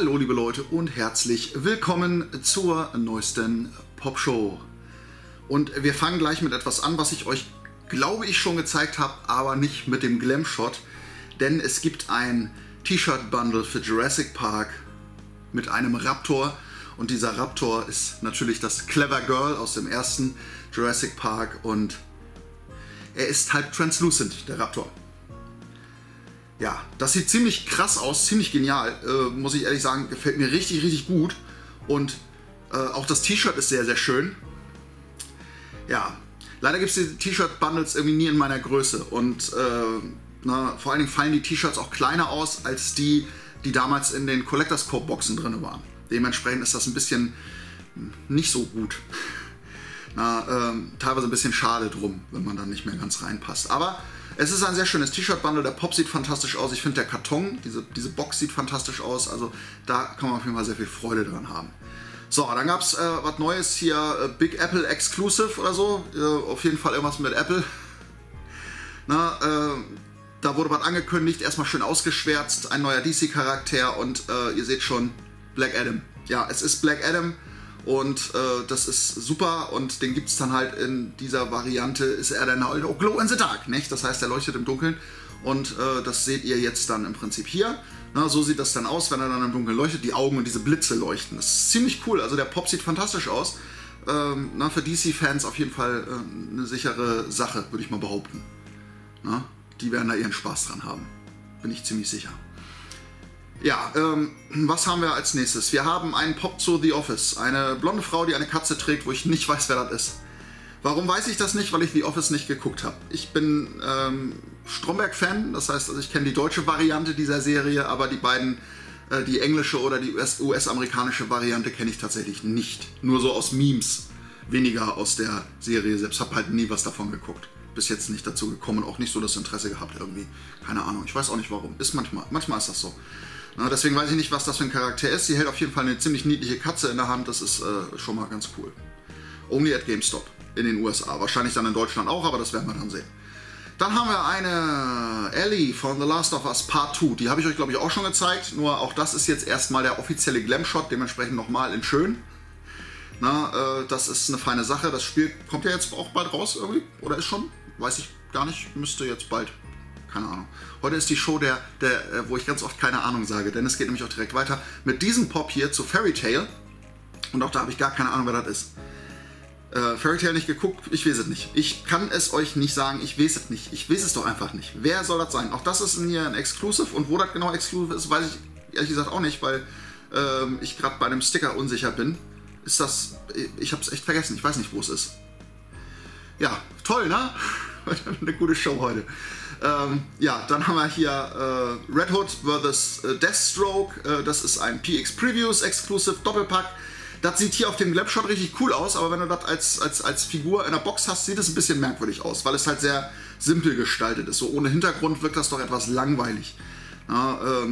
Hallo liebe Leute und herzlich willkommen zur neuesten Popshow. Und wir fangen gleich mit etwas an, was ich euch, glaube ich, schon gezeigt habe, aber nicht mit dem Glam-Shot. Denn es gibt ein T-Shirt-Bundle für Jurassic Park mit einem Raptor. Und dieser Raptor ist natürlich das Clever Girl aus dem ersten Jurassic Park. Und er ist halb translucent, der Raptor. Ja, das sieht ziemlich krass aus, ziemlich genial, muss ich ehrlich sagen, gefällt mir richtig, richtig gut. Und auch das T-Shirt ist sehr, sehr schön. Ja, leider gibt es diese T-Shirt-Bundles irgendwie nie in meiner Größe. Und vor allen Dingen fallen die T-Shirts auch kleiner aus, als die, die damals in den Collectors Corp-Boxen drin waren. Dementsprechend ist das ein bisschen nicht so gut. Teilweise ein bisschen schade drum, wenn man dann nicht mehr ganz reinpasst. Aber es ist ein sehr schönes T-Shirt-Bundle, der Pop sieht fantastisch aus. Ich finde der Karton, diese Box sieht fantastisch aus. Also da kann man auf jeden Fall sehr viel Freude dran haben. So, dann gab es was Neues hier, Big Apple Exclusive oder so. Auf jeden Fall irgendwas mit Apple. Da wurde was angekündigt, erstmal schön ausgeschwärzt. Ein neuer DC-Charakter und ihr seht schon, Black Adam. Ja, es ist Black Adam. Und das ist super und den gibt es dann halt in dieser Variante, ist er dann halt auch glow in the dark, nicht? Das heißt, er leuchtet im Dunkeln und das seht ihr jetzt dann im Prinzip hier. Na, so sieht das dann aus, wenn er dann im Dunkeln leuchtet, die Augen und diese Blitze leuchten. Das ist ziemlich cool, also der Pop sieht fantastisch aus. Für DC-Fans auf jeden Fall eine sichere Sache, würde ich mal behaupten. Na, die werden da ihren Spaß dran haben, bin ich ziemlich sicher. Ja, was haben wir als nächstes? Wir haben einen Pop zu The Office. Eine blonde Frau, die eine Katze trägt, wo ich nicht weiß, wer das ist. Warum weiß ich das nicht? Weil ich The Office nicht geguckt habe. Ich bin Stromberg-Fan, das heißt, also ich kenne die deutsche Variante dieser Serie, aber die beiden, die englische oder die US-amerikanische Variante kenne ich tatsächlich nicht. Nur so aus Memes, weniger aus der Serie selbst. Habe halt nie was davon geguckt. Bis jetzt nicht dazu gekommen, auch nicht so das Interesse gehabt irgendwie. Keine Ahnung, ich weiß auch nicht warum. Ist manchmal ist das so. Deswegen weiß ich nicht, was das für ein Charakter ist. Sie hält auf jeden Fall eine ziemlich niedliche Katze in der Hand. Das ist schon mal ganz cool. Only at GameStop in den USA. Wahrscheinlich dann in Deutschland auch, aber das werden wir dann sehen. Dann haben wir eine Ellie von The Last of Us Part 2. Die habe ich euch, glaube ich, auch schon gezeigt. Nur auch das ist jetzt erstmal der offizielle Glam-Shot. Dementsprechend nochmal in schön. Das ist eine feine Sache. Das Spiel kommt ja jetzt auch bald raus irgendwie. Oder ist schon? Weiß ich gar nicht. Müsste jetzt bald. Keine Ahnung. Heute ist die Show, wo ich ganz oft keine Ahnung sage, denn es geht nämlich auch direkt weiter mit diesem Pop hier zu Fairy Tale. Und auch da habe ich gar keine Ahnung, wer das ist. Fairy Tale nicht geguckt, ich weiß es nicht. Ich kann es euch nicht sagen, ich weiß es nicht. Ich weiß es doch einfach nicht. Wer soll das sein? Auch das ist hier ein Exclusive und wo das genau Exclusive ist, weiß ich ehrlich gesagt auch nicht, weil ich gerade bei einem Sticker unsicher bin. Ist das... Ich habe es echt vergessen, ich weiß nicht, wo es ist. Ja, toll, ne? Eine gute Show heute. Ja, dann haben wir hier Red Hood vs. Deathstroke. Das ist ein PX Previews Exclusive Doppelpack. Das sieht hier auf dem Glam-Shot richtig cool aus, aber wenn du das als Figur in der Box hast, sieht es ein bisschen merkwürdig aus, weil es halt sehr simpel gestaltet ist. So ohne Hintergrund wirkt das doch etwas langweilig. Na,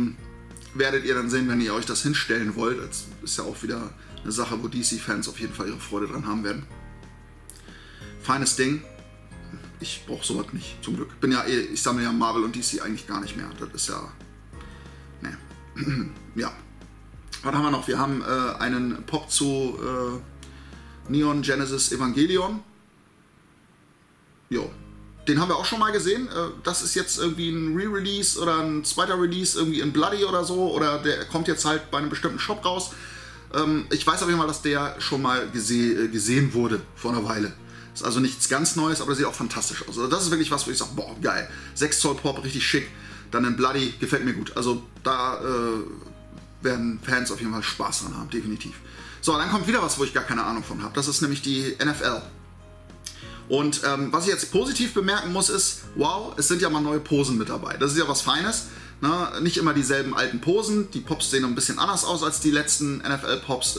werdet ihr dann sehen, wenn ihr euch das hinstellen wollt. Das ist ja auch wieder eine Sache, wo DC-Fans auf jeden Fall ihre Freude dran haben werden. Feines Ding. Ich brauche sowas nicht, zum Glück. Ich sammle ja Marvel und DC eigentlich gar nicht mehr. Das ist ja... Ne. Ja. Was haben wir noch? Wir haben einen Pop zu Neon Genesis Evangelion. Jo. Den haben wir auch schon mal gesehen. Das ist jetzt irgendwie ein Re-Release oder ein zweiter Release irgendwie in Bloody oder so. Oder der kommt jetzt halt bei einem bestimmten Shop raus. Ich weiß auf jeden Fall, dass der schon mal gesehen wurde vor einer Weile. Ist also nichts ganz Neues, aber das sieht auch fantastisch aus. Also das ist wirklich was, wo ich sage, boah, geil. 6 Zoll Pop, richtig schick. Dann ein Bloody, gefällt mir gut. Also da werden Fans auf jeden Fall Spaß dran haben, definitiv. So, dann kommt wieder was, wo ich gar keine Ahnung von habe. Das ist nämlich die NFL. Und was ich jetzt positiv bemerken muss, ist, wow, es sind ja mal neue Posen mit dabei. Das ist ja was Feines. Na, nicht immer dieselben alten Posen. Die Pops sehen ein bisschen anders aus als die letzten NFL-Pops.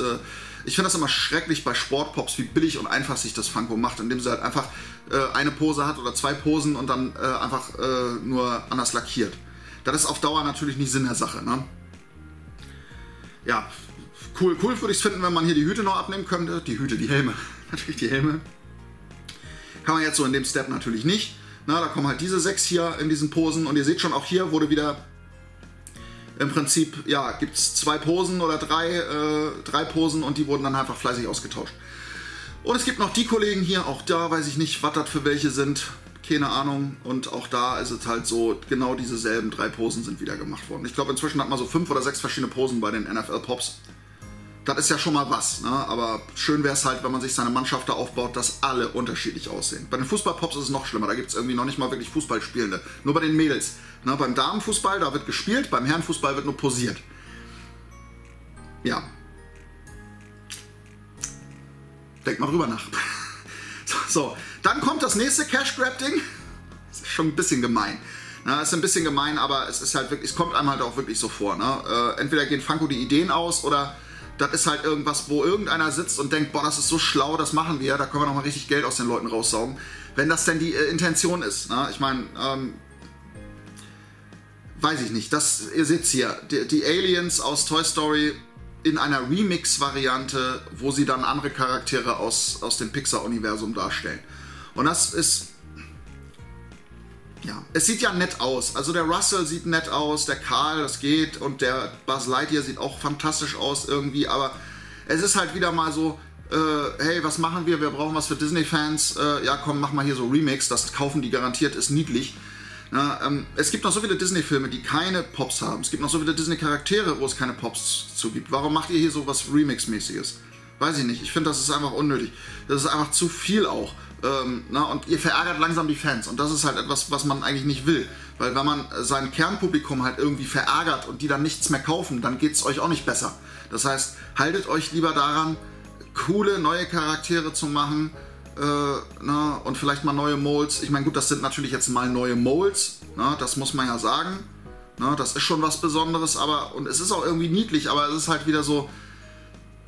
Ich finde das immer schrecklich bei Sportpops, wie billig und einfach sich das Funko macht, indem sie halt einfach eine Pose hat oder zwei Posen und dann einfach nur anders lackiert. Das ist auf Dauer natürlich nicht Sinn der Sache. Ne? Ja, cool würde ich es finden, wenn man hier die Hüte noch abnehmen könnte. Die Hüte, die Helme. Natürlich die Helme. Kann man jetzt so in dem Step natürlich nicht. Na, da kommen halt diese 6 hier in diesen Posen und ihr seht schon, auch hier wurde wieder Im Prinzip, ja, gibt es zwei Posen oder drei Posen und die wurden dann einfach fleißig ausgetauscht. Und es gibt noch die Kollegen hier, auch da weiß ich nicht, was das für welche sind, keine Ahnung. Und auch da ist es halt so, genau diese selben drei Posen sind wieder gemacht worden. Ich glaube, inzwischen hat man so 5 oder 6 verschiedene Posen bei den NFL Pops. Das ist ja schon mal was, ne? Aber schön wäre es halt, wenn man sich seine Mannschaft da aufbaut, dass alle unterschiedlich aussehen. Bei den Fußballpops ist es noch schlimmer, da gibt es irgendwie noch nicht mal wirklich Fußballspielende. Nur bei den Mädels. Ne? Beim Damenfußball, da wird gespielt, beim Herrenfußball wird nur posiert. Ja. Denkt mal drüber nach. So, dann kommt das nächste Cash Grab Ding. Das ist schon ein bisschen gemein. Na, ist ein bisschen gemein, aber es ist halt wirklich, es kommt einem halt auch wirklich so vor. Ne? Entweder gehen Funko die Ideen aus oder das ist halt irgendwas, wo irgendeiner sitzt und denkt, boah, das ist so schlau, das machen wir, da können wir nochmal richtig Geld aus den Leuten raussaugen. Wenn das denn die Intention ist. Ne? Ich meine, weiß ich nicht. Das, ihr seht es hier, die Aliens aus Toy Story in einer Remix-Variante, wo sie dann andere Charaktere aus dem Pixar-Universum darstellen. Und das ist... ja, es sieht ja nett aus. Also der Russell sieht nett aus, der Carl, das geht, und der Buzz Lightyear sieht auch fantastisch aus irgendwie, aber es ist halt wieder mal so, hey, was machen wir? Wir brauchen was für Disney-Fans. Ja, komm, mach mal hier so Remix, das kaufen die garantiert, ist niedlich. Na, es gibt noch so viele Disney-Filme, die keine Pops haben. Es gibt noch so viele Disney-Charaktere, wo es keine Pops zu gibt. Warum macht ihr hier so was Remix-mäßiges? Weiß ich nicht. Ich finde, das ist einfach unnötig. Das ist einfach zu viel auch. Na, und ihr verärgert langsam die Fans. Und das ist halt etwas, was man eigentlich nicht will. Weil wenn man sein Kernpublikum halt irgendwie verärgert und die dann nichts mehr kaufen, dann geht es euch auch nicht besser. Das heißt, haltet euch lieber daran, coole neue Charaktere zu machen. Na, und vielleicht mal neue Molds. Ich meine, gut, das sind natürlich jetzt mal neue Molds. Na, das muss man ja sagen. Na, das ist schon was Besonderes. Aber, und es ist auch irgendwie niedlich, aber es ist halt wieder so...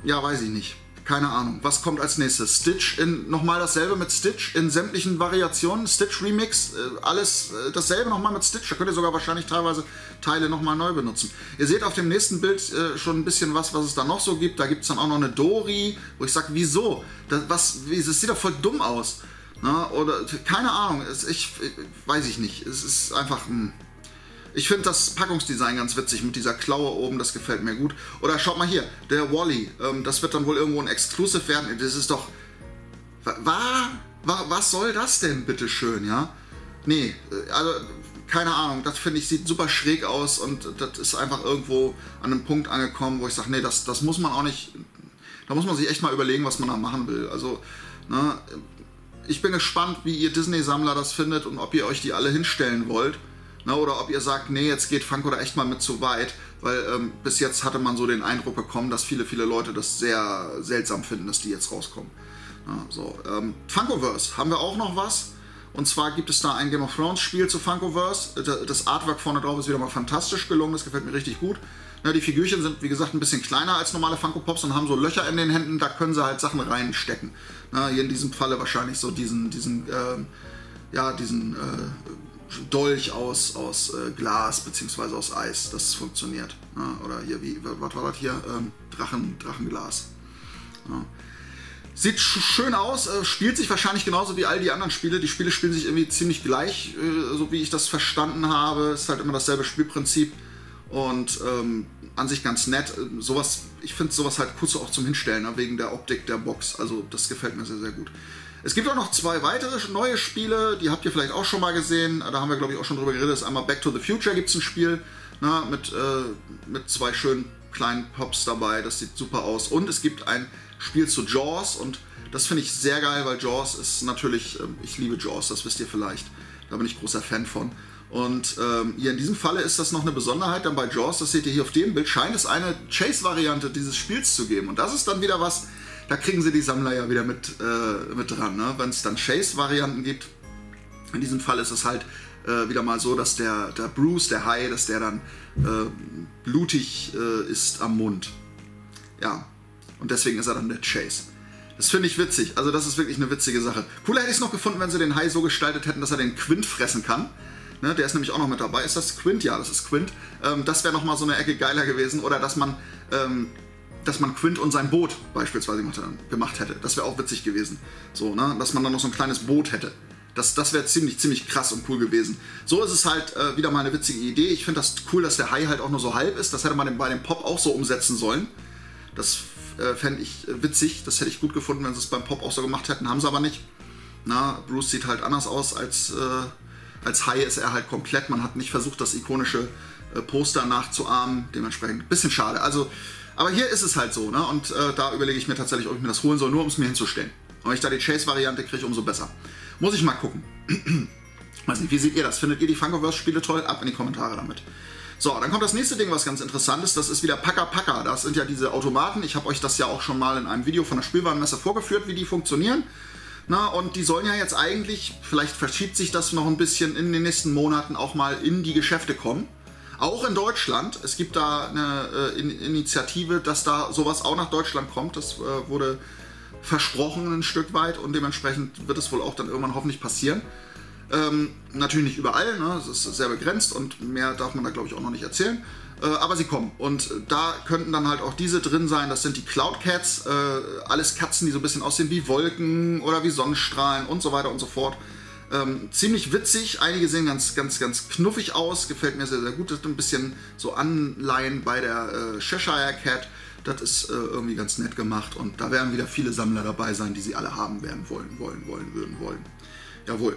ja, weiß ich nicht. Keine Ahnung. Was kommt als nächstes? Stitch in... nochmal dasselbe mit Stitch in sämtlichen Variationen. Stitch Remix. Alles dasselbe nochmal mit Stitch. Da könnt ihr sogar wahrscheinlich teilweise Teile nochmal neu benutzen. Ihr seht auf dem nächsten Bild schon ein bisschen was es da noch so gibt. Da gibt es dann auch noch eine Dory, wo ich sage, wieso? Das sieht doch voll dumm aus. Na, oder... keine Ahnung. Weiß ich nicht. Es ist einfach... ich finde das Packungsdesign ganz witzig mit dieser Klaue oben, das gefällt mir gut. Oder schaut mal hier, der Wally, das wird dann wohl irgendwo ein Exclusive werden. Das ist doch... was soll das denn, bitteschön, ja? Nee, also, keine Ahnung, das finde ich, sieht super schräg aus und das ist einfach irgendwo an einem Punkt angekommen, wo ich sage, nee, das muss man auch nicht... da muss man sich echt mal überlegen, was man da machen will. Also, ne, ich bin gespannt, wie ihr Disney-Sammler das findet und ob ihr euch die alle hinstellen wollt. Na, oder ob ihr sagt, nee, jetzt geht Funko da echt mal mit zu weit, weil bis jetzt hatte man so den Eindruck bekommen, dass viele Leute das sehr seltsam finden, dass die jetzt rauskommen. Ja, so. Funkoverse, haben wir auch noch was? Und zwar gibt es da ein Game of Thrones Spiel zu Funkoverse. Das Artwork vorne drauf ist wieder mal fantastisch gelungen, das gefällt mir richtig gut. Na, die Figürchen sind, wie gesagt, ein bisschen kleiner als normale Funko Pops und haben so Löcher in den Händen, da können sie halt Sachen reinstecken. Na, hier in diesem Falle wahrscheinlich so diesen Dolch aus Glas bzw. aus Eis, das funktioniert. Ja, oder hier, was war das hier? Drachenglas. Ja. Sieht schön aus, spielt sich wahrscheinlich genauso wie all die anderen Spiele. Die Spiele spielen sich irgendwie ziemlich gleich, so wie ich das verstanden habe. Ist halt immer dasselbe Spielprinzip und an sich ganz nett. Sowas, ich finde sowas halt kurz auch zum Hinstellen, ne? Wegen der Optik der Box. Also das gefällt mir sehr, sehr gut. Es gibt auch noch 2 weitere neue Spiele, die habt ihr vielleicht auch schon mal gesehen. Da haben wir, glaube ich, auch schon drüber geredet. Das ist einmal Back to the Future, gibt es ein Spiel, na, mit 2 schönen kleinen Pops dabei. Das sieht super aus. Und es gibt ein Spiel zu Jaws und das finde ich sehr geil, weil Jaws ist natürlich... ich liebe Jaws, das wisst ihr vielleicht. Da bin ich großer Fan von. Und hier in diesem Falle ist das noch eine Besonderheit dann bei Jaws. Das seht ihr hier auf dem Bild. Scheint es eine Chase-Variante dieses Spiels zu geben. Und das ist dann wieder was... da kriegen sie die Sammler ja wieder mit dran, ne? Wenn es dann Chase-Varianten gibt. In diesem Fall ist es halt wieder mal so, dass der Bruce, der Hai, dass der dann blutig ist am Mund. Ja, und deswegen ist er dann der Chase. Das finde ich witzig. Also das ist wirklich eine witzige Sache. Cooler hätte ich es noch gefunden, wenn sie den Hai so gestaltet hätten, dass er den Quint fressen kann. Ne? Der ist nämlich auch noch mit dabei. Ist das Quint? Ja, das ist Quint. Das wäre nochmal so eine Ecke geiler gewesen. Oder dass man... dass man Quint und sein Boot beispielsweise gemacht hätte. Das wäre auch witzig gewesen. So, ne? Dass man dann noch so ein kleines Boot hätte. Das wäre ziemlich krass und cool gewesen. So ist es halt wieder mal eine witzige Idee. Ich finde das cool, dass der Hai halt auch nur so halb ist. Das hätte man bei dem Pop auch so umsetzen sollen. Das fände ich witzig. Das hätte ich gut gefunden, wenn sie es beim Pop auch so gemacht hätten. Haben sie aber nicht. Na, Bruce sieht halt anders aus. Als Hai ist er halt komplett. Man hat nicht versucht, das ikonische Poster nachzuahmen. Dementsprechend ein bisschen schade. Also, aber hier ist es halt so. Ne? Und da überlege ich mir tatsächlich, ob ich mir das holen soll, nur um es mir hinzustellen. Und wenn ich da die Chase-Variante kriege, umso besser. Muss ich mal gucken. Weiß nicht, wie seht ihr das? Findet ihr die Funkoverse-Spiele toll? Ab in die Kommentare damit. So, dann kommt das nächste Ding, was ganz interessant ist. Das ist wieder Paka Paka. Das sind ja diese Automaten. Ich habe euch das ja auch schon mal in einem Video von der Spielwarenmesse vorgeführt, wie die funktionieren. Na, und die sollen ja jetzt eigentlich, vielleicht verschiebt sich das noch ein bisschen, in den nächsten Monaten auch mal in die Geschäfte kommen. Auch in Deutschland. Es gibt da eine Initiative, dass da sowas auch nach Deutschland kommt. Das wurde versprochen ein Stück weit und dementsprechend wird es wohl auch dann irgendwann hoffentlich passieren. Natürlich nicht überall, ne? Es ist sehr begrenzt und mehr darf man da, glaube ich, auch noch nicht erzählen. Aber sie kommen und da könnten dann halt auch diese drin sein. Das sind die Cloud Cats, alles Katzen, die so ein bisschen aussehen wie Wolken oder wie Sonnenstrahlen und so weiter und so fort. Ziemlich witzig, einige sehen ganz knuffig aus, gefällt mir sehr gut. Das ist ein bisschen so Anleihen bei der Cheshire Cat. Das ist irgendwie ganz nett gemacht und da werden wieder viele Sammler dabei sein, die sie alle haben werden wollen. Jawohl.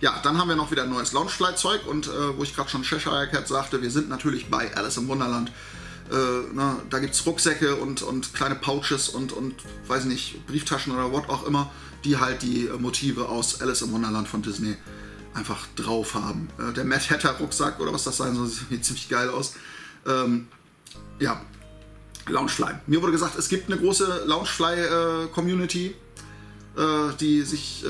Ja, dann haben wir noch wieder ein neues Loungefly-Zeug und wo ich gerade schon Cheshire Cat sagte, wir sind natürlich bei Alice im Wunderland. Na, da gibt es Rucksäcke und kleine Pouches und weiß nicht, Brieftaschen oder was auch immer, die halt die Motive aus Alice im Wunderland von Disney einfach drauf haben. Der Mad Hatter Rucksack oder was das sein soll, sieht ziemlich geil aus. Ja. Loungefly. Mir wurde gesagt, es gibt eine große Loungefly-Community, die sich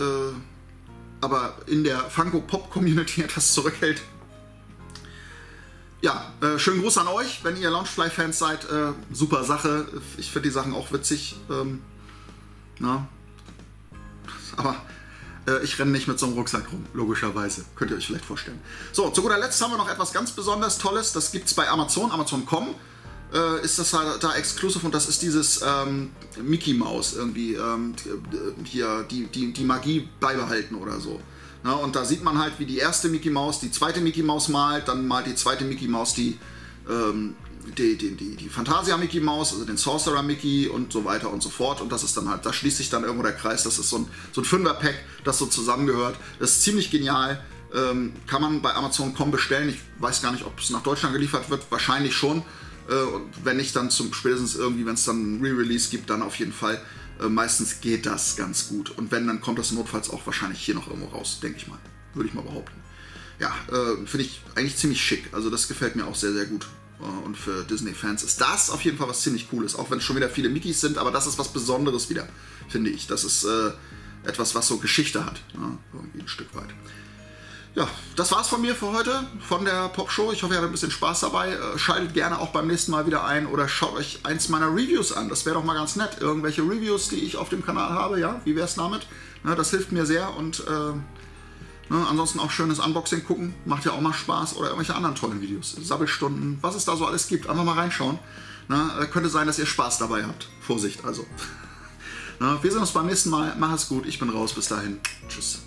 aber in der Funko Pop-Community etwas zurückhält. Ja, schönen Gruß an euch, wenn ihr Loungefly-Fans seid. Super Sache. Ich finde die Sachen auch witzig. Na? Aber ich renne nicht mit so einem Rucksack rum, logischerweise. Könnt ihr euch vielleicht vorstellen. So, zu guter Letzt haben wir noch etwas ganz besonders Tolles. Das gibt es bei Amazon, Amazon.com. Ist das da exklusiv und das ist dieses Mickey Mouse irgendwie hier die Magie beibehalten oder so. Na, und da sieht man halt, wie die erste Mickey Mouse die zweite Mickey Mouse malt, dann malt die zweite Mickey Mouse die Fantasia Mickey Mouse, also den Sorcerer Mickey und so weiter und so fort. Und das ist dann halt, da schließt sich dann irgendwo der Kreis. Das ist so ein Fünferpack, das so zusammengehört. Das ist ziemlich genial. Kann man bei Amazon.com bestellen. Ich weiß gar nicht, ob es nach Deutschland geliefert wird. Wahrscheinlich schon. Und wenn nicht, dann spätestens irgendwie, wenn es dann einen Re-Release gibt, dann auf jeden Fall. Meistens geht das ganz gut. Und wenn, dann kommt das notfalls auch wahrscheinlich hier noch irgendwo raus, denke ich mal. Würde ich mal behaupten. Ja, finde ich eigentlich ziemlich schick. Also das gefällt mir auch sehr gut. Und für Disney-Fans ist das auf jeden Fall was ziemlich Cooles. Auch wenn es schon wieder viele Mickeys sind, aber das ist was Besonderes wieder, finde ich. Das ist etwas, was so Geschichte hat. Ja, irgendwie ein Stück weit. Ja, das war's von mir für heute, von der Popshow. Ich hoffe, ihr habt ein bisschen Spaß dabei. Schaltet gerne auch beim nächsten Mal wieder ein oder schaut euch eins meiner Reviews an. Das wäre doch mal ganz nett. Irgendwelche Reviews, die ich auf dem Kanal habe, ja, wie wär's damit? Ne, das hilft mir sehr und ne, ansonsten auch schönes Unboxing gucken. Macht ja auch mal Spaß oder irgendwelche anderen tollen Videos. Sabbelstunden, was es da so alles gibt. Einfach mal reinschauen. Ne, könnte sein, dass ihr Spaß dabei habt. Vorsicht also. Ne, wir sehen uns beim nächsten Mal. Mach es gut. Ich bin raus. Bis dahin. Tschüss.